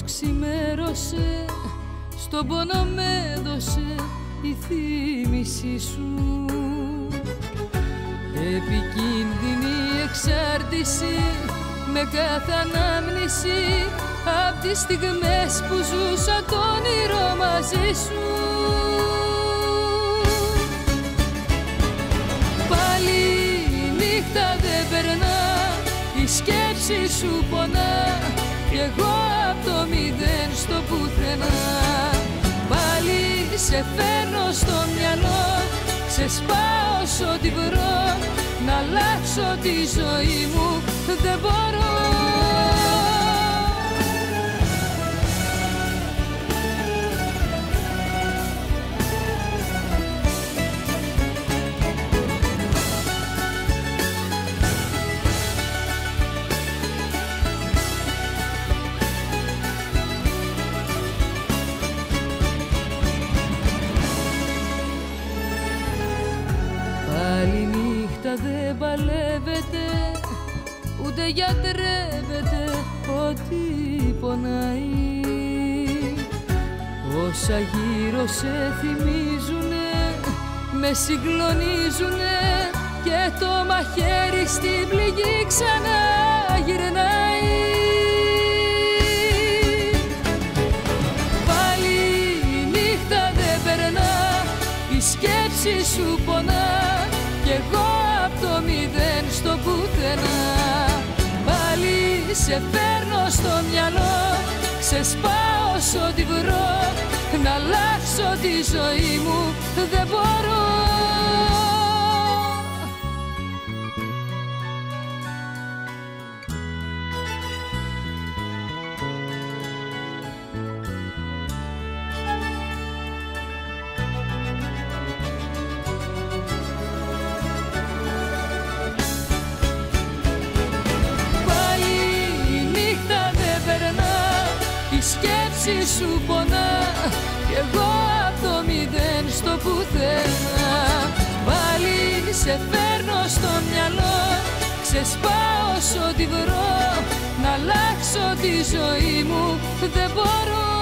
Πως ξημέρωσε, στον πόνο με έδωσε η θύμησή σου. Επικίνδυνη εξάρτηση με κάθε ανάμνηση απ' τις στιγμές που ζούσα το όνειρο μαζί σου. Πάλι η νύχτα δεν περνά, η σκέψη σου πονά κι εγώ απ' το μηδέν στο πουθενά. Πάλι σε φέρνω στο μυαλό, ξεσπάω σ' ό,τι βρω, να αλλάξω τη ζωή μου δεν μπορώ. Πάλι νύχτα δεν παλεύεται, ούτε γιατρεύεται ό,τι πονάει. Όσα γύρω σε θυμίζουνε, με συγκλονίζουνε και το μαχαίρι στην πληγή ξανά γυρνάει. Πάλι η νύχτα δεν περνά, η σκέψη σου πονά κι εγώ απ' το μηδέν στο πουθενά. Πάλι σε παίρνω στο μυαλό, ξεσπάω σ' ό,τι βρω, να αλλάξω τη ζωή μου δεν μπορώ. Σκέψη σου πονά κι εγώ απ' το μηδέν στο πουθενά. Πάλι σε φέρνω στο μυαλό, ξεσπάω σ' ό,τι βρω, να αλλάξω τη ζωή μου δεν μπορώ.